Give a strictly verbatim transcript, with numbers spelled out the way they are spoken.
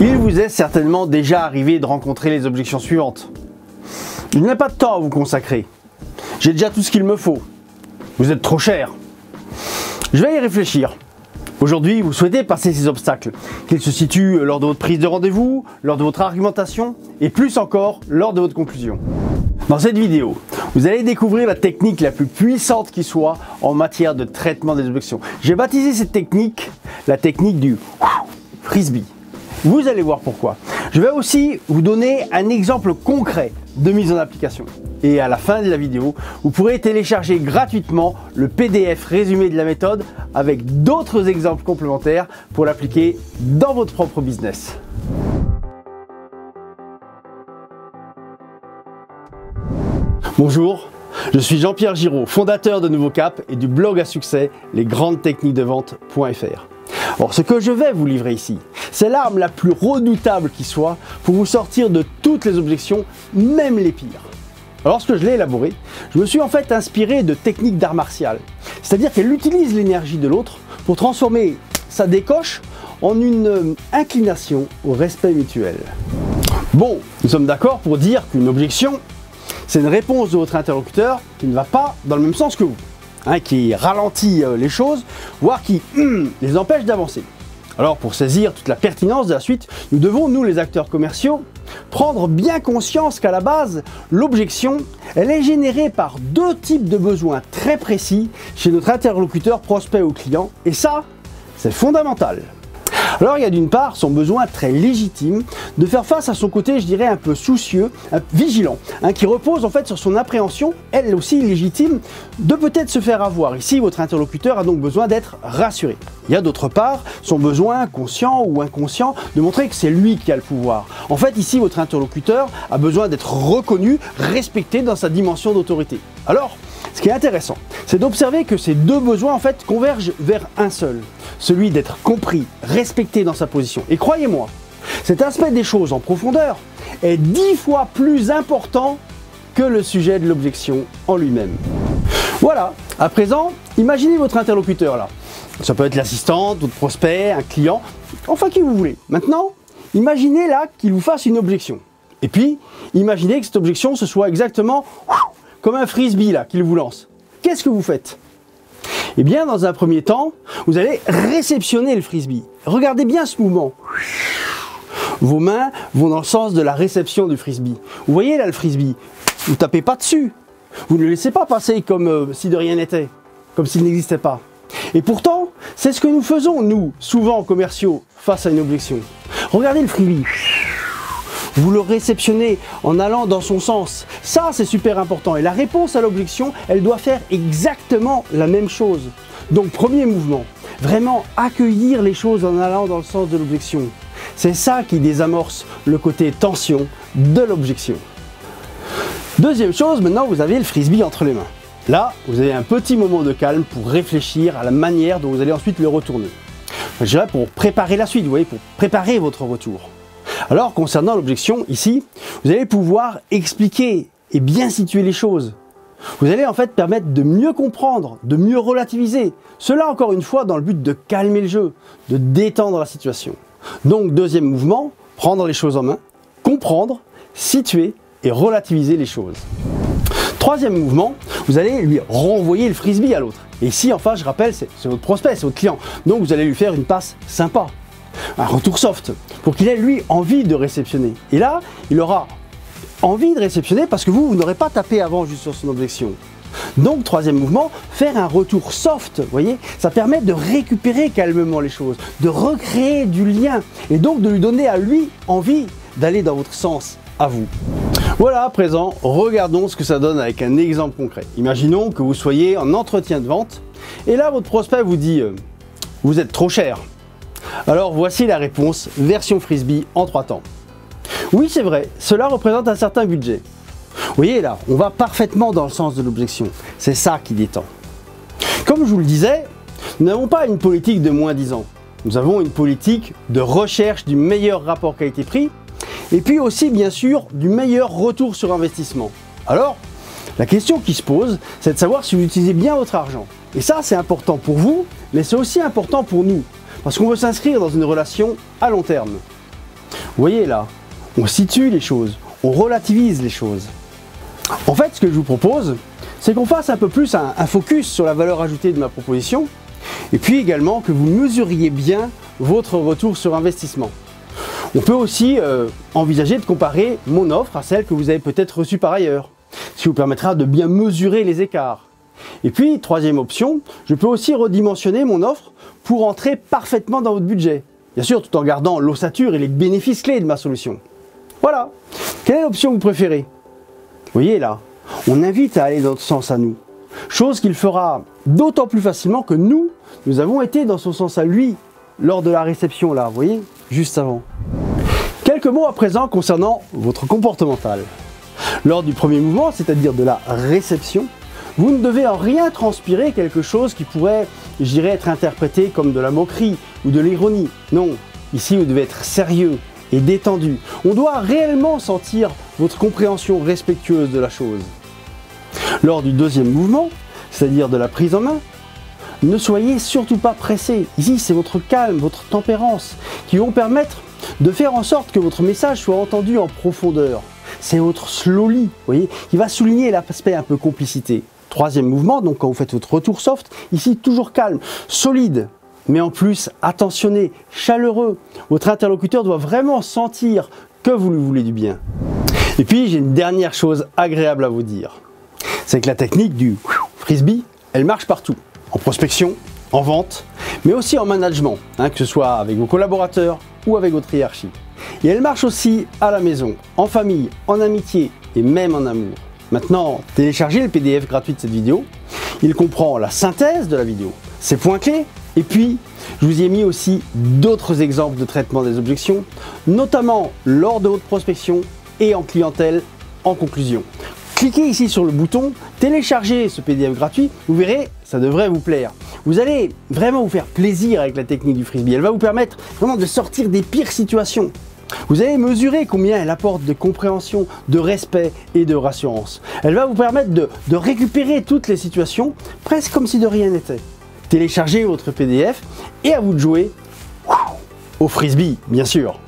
Il vous est certainement déjà arrivé de rencontrer les objections suivantes. Je n'ai pas de temps à vous consacrer. J'ai déjà tout ce qu'il me faut. Vous êtes trop cher. Je vais y réfléchir. Aujourd'hui, vous souhaitez passer ces obstacles, qu'ils se situent lors de votre prise de rendez-vous, lors de votre argumentation et plus encore lors de votre conclusion. Dans cette vidéo, vous allez découvrir la technique la plus puissante qui soit en matière de traitement des objections. J'ai baptisé cette technique la technique du frisbee. Vous allez voir pourquoi. Je vais aussi vous donner un exemple concret de mise en application. Et à la fin de la vidéo, vous pourrez télécharger gratuitement le P D F résumé de la méthode avec d'autres exemples complémentaires pour l'appliquer dans votre propre business. Bonjour, je suis Jean-Pierre Giraud, fondateur de Nouveau Cap et du blog à succès les grandes techniques de vente point F R. Or, ce que je vais vous livrer ici, c'est l'arme la plus redoutable qui soit pour vous sortir de toutes les objections, même les pires. Lorsque je l'ai élaborée, je me suis en fait inspiré de techniques d'art martial, c'est-à-dire qu'elle utilise l'énergie de l'autre pour transformer sa décoche en une inclination au respect mutuel. Bon, nous sommes d'accord pour dire qu'une objection, c'est une réponse de votre interlocuteur qui ne va pas dans le même sens que vous, hein, qui ralentit les choses, voire qui hum, les empêche d'avancer. Alors pour saisir toute la pertinence de la suite, nous devons, nous les acteurs commerciaux, prendre bien conscience qu'à la base, l'objection, elle est générée par deux types de besoins très précis chez notre interlocuteur prospect ou client, et ça, c'est fondamental. Alors il y a d'une part son besoin très légitime de faire face à son côté, je dirais, un peu soucieux, un peu vigilant, hein, qui repose en fait sur son appréhension, elle aussi légitime, de peut-être se faire avoir. Ici, votre interlocuteur a donc besoin d'être rassuré. Il y a d'autre part son besoin conscient ou inconscient de montrer que c'est lui qui a le pouvoir. En fait, ici, votre interlocuteur a besoin d'être reconnu, respecté dans sa dimension d'autorité. Alors, ce qui est intéressant, c'est d'observer que ces deux besoins en fait convergent vers un seul, celui d'être compris, respecté dans sa position. Et croyez-moi, cet aspect des choses en profondeur est dix fois plus important que le sujet de l'objection en lui-même. Voilà, à présent, imaginez votre interlocuteur là. Ça peut être l'assistante, votre prospect, un client, enfin qui vous voulez. Maintenant, imaginez là qu'il vous fasse une objection. Et puis, imaginez que cette objection ce soit exactement comme un frisbee là qu'il vous lance. Qu'est-ce que vous faites ? Eh bien, dans un premier temps, vous allez réceptionner le frisbee. Regardez bien ce mouvement. Vos mains vont dans le sens de la réception du frisbee. Vous voyez là le frisbee, vous ne tapez pas dessus. Vous ne le laissez pas passer comme euh, si de rien n'était, comme s'il n'existait pas. Et pourtant, c'est ce que nous faisons, nous, souvent commerciaux, face à une objection. Regardez le frisbee. Vous le réceptionnez en allant dans son sens. Ça, c'est super important. Et la réponse à l'objection, elle doit faire exactement la même chose. Donc, premier mouvement, vraiment accueillir les choses en allant dans le sens de l'objection. C'est ça qui désamorce le côté tension de l'objection. Deuxième chose, maintenant, vous avez le frisbee entre les mains. Là, vous avez un petit moment de calme pour réfléchir à la manière dont vous allez ensuite le retourner. Je dirais pour préparer la suite, vous voyez, pour préparer votre retour. Alors, concernant l'objection, ici, vous allez pouvoir expliquer et bien situer les choses. Vous allez en fait permettre de mieux comprendre, de mieux relativiser. Cela, encore une fois, dans le but de calmer le jeu, de détendre la situation. Donc, deuxième mouvement, prendre les choses en main, comprendre, situer et relativiser les choses. Troisième mouvement, vous allez lui renvoyer le frisbee à l'autre. Et ici, enfin, je rappelle, c'est votre prospect, c'est votre client. Donc, vous allez lui faire une passe sympa. Un retour soft, pour qu'il ait lui envie de réceptionner. Et là, il aura envie de réceptionner parce que vous, vous n'aurez pas tapé avant juste sur son objection. Donc, troisième mouvement, faire un retour soft, vous voyez, ça permet de récupérer calmement les choses, de recréer du lien et donc de lui donner à lui envie d'aller dans votre sens, à vous. Voilà, à présent, regardons ce que ça donne avec un exemple concret. Imaginons que vous soyez en entretien de vente et là, votre prospect vous dit euh, « vous êtes trop cher ». Alors voici la réponse version frisbee en trois temps. Oui, c'est vrai, cela représente un certain budget. Vous voyez là, on va parfaitement dans le sens de l'objection. C'est ça qui détend. Comme je vous le disais, nous n'avons pas une politique de moins-disant. Nous avons une politique de recherche du meilleur rapport qualité-prix et puis aussi bien sûr du meilleur retour sur investissement. Alors, la question qui se pose, c'est de savoir si vous utilisez bien votre argent. Et ça, c'est important pour vous, mais c'est aussi important pour nous. Parce qu'on veut s'inscrire dans une relation à long terme. Vous voyez là, on situe les choses, on relativise les choses. En fait, ce que je vous propose, c'est qu'on fasse un peu plus un, un focus sur la valeur ajoutée de ma proposition et puis également que vous mesuriez bien votre retour sur investissement. On peut aussi euh, envisager de comparer mon offre à celle que vous avez peut-être reçue par ailleurs, ce qui vous permettra de bien mesurer les écarts. Et puis, troisième option, je peux aussi redimensionner mon offre pour entrer parfaitement dans votre budget. Bien sûr, tout en gardant l'ossature et les bénéfices clés de ma solution. Voilà. Quelle est l'option que vous préférez? Vous voyez là, on invite à aller dans notre sens à nous. Chose qu'il fera d'autant plus facilement que nous, nous avons été dans son sens à lui lors de la réception là, vous voyez, juste avant. Quelques mots à présent concernant votre comportemental. Lors du premier mouvement, c'est-à-dire de la réception, vous ne devez en rien transpirer quelque chose qui pourrait, je dirais, être interprété comme de la moquerie ou de l'ironie. Non, ici vous devez être sérieux et détendu. On doit réellement sentir votre compréhension respectueuse de la chose. Lors du deuxième mouvement, c'est-à-dire de la prise en main, ne soyez surtout pas pressé. Ici, c'est votre calme, votre tempérance qui vont permettre de faire en sorte que votre message soit entendu en profondeur. C'est votre slowly, vous voyez, qui va souligner l'aspect un peu complicité. Troisième mouvement, donc quand vous faites votre retour soft, ici toujours calme, solide, mais en plus attentionné, chaleureux. Votre interlocuteur doit vraiment sentir que vous lui voulez du bien. Et puis j'ai une dernière chose agréable à vous dire, c'est que la technique du frisbee, elle marche partout, en prospection, en vente, mais aussi en management, hein, que ce soit avec vos collaborateurs ou avec votre hiérarchie. Et elle marche aussi à la maison, en famille, en amitié et même en amour. Maintenant, téléchargez le P D F gratuit de cette vidéo. Il comprend la synthèse de la vidéo, ses points clés, et puis je vous y ai mis aussi d'autres exemples de traitement des objections, notamment lors de votre prospection et en clientèle en conclusion. Cliquez ici sur le bouton, téléchargez ce P D F gratuit, vous verrez, ça devrait vous plaire. Vous allez vraiment vous faire plaisir avec la technique du frisbee, elle va vous permettre vraiment de sortir des pires situations. Vous allez mesurer combien elle apporte de compréhension, de respect et de rassurance. Elle va vous permettre de, de récupérer toutes les situations, presque comme si de rien n'était. Téléchargez votre P D F et à vous de jouer au frisbee, bien sûr.